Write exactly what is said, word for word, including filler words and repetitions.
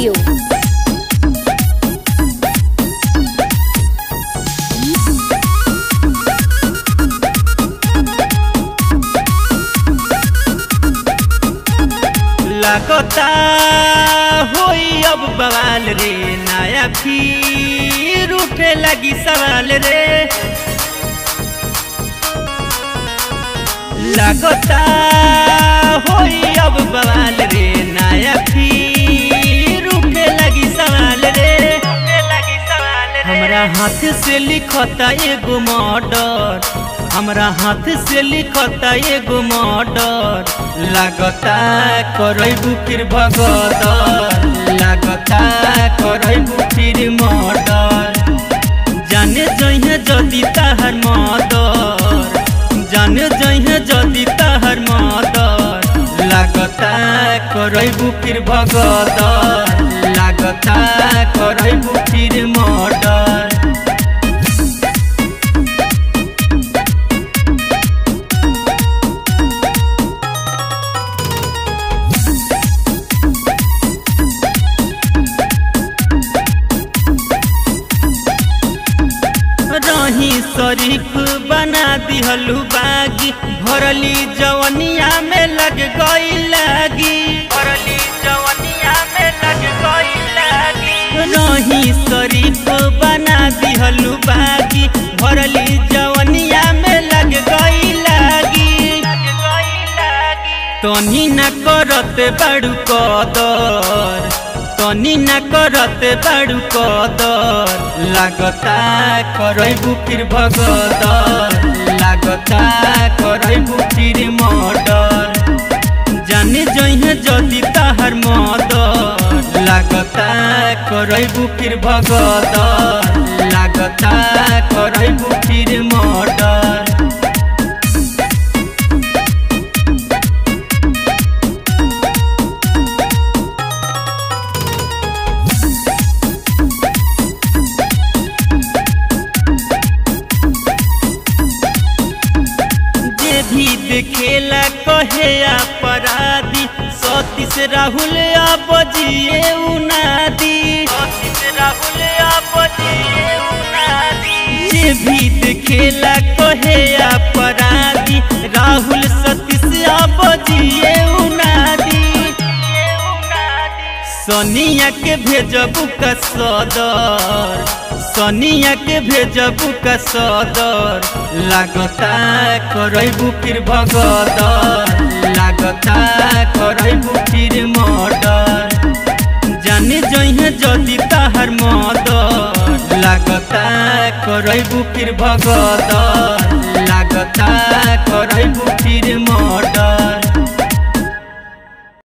Video. लगता होई अब बवाल रे, नया फिर उठे लगी सवाल रे। लगता होई अब बवाल रे, नया फिर उठे लगी सवाल रे। हमरा हाथ से लिखता एगो मर्डर, हमरा हाथ से लिखता एगो मर्डर। लगता करबू फिर भगदड़, लगता करबू फिर मर्डर। जाने जइहे जदि तहर मर्डर, जाने जइहे जदि तहर मर्डर। लगता करबू फिर भगदड़, लगता करबू फिर मर्डर। शरीफ बना दिहलू बागी, भरली जवनिया में लग गई लागी, भरली जवनिया में लग गई लागी। रही शरीफ बना दिहलू बागी, भरली जवनिया में लग गई लागी, लग गई लागी। तनी न करत बड़ू कदर, तनी न करत बड़ू कदर। लगता करबू फिर भगदड़, लगता करबू फिर मर्डर। जाने जइहे जदि तहर मर्डर। लगता करबू फिर भगदड़, लगता करबू फिर मर्डर। खेला कहे अपराधी, सती से राहुल अब जिए उनादी, सती से राहुल अब जिए उनादी। जे भीत खेला कहे अपराधी, राहुल सती से अब जिए उनादी। सोनिया के भेजबू का सदर, सोनिया के भेजबू का सदर। लगता करबू फिर भगदड़, लगता करबू फिर मर्डर। जाने जइहे जदि तहर मर्डर। लगता करबू फिर भगदड़, लगता करबू फिर मर्डर।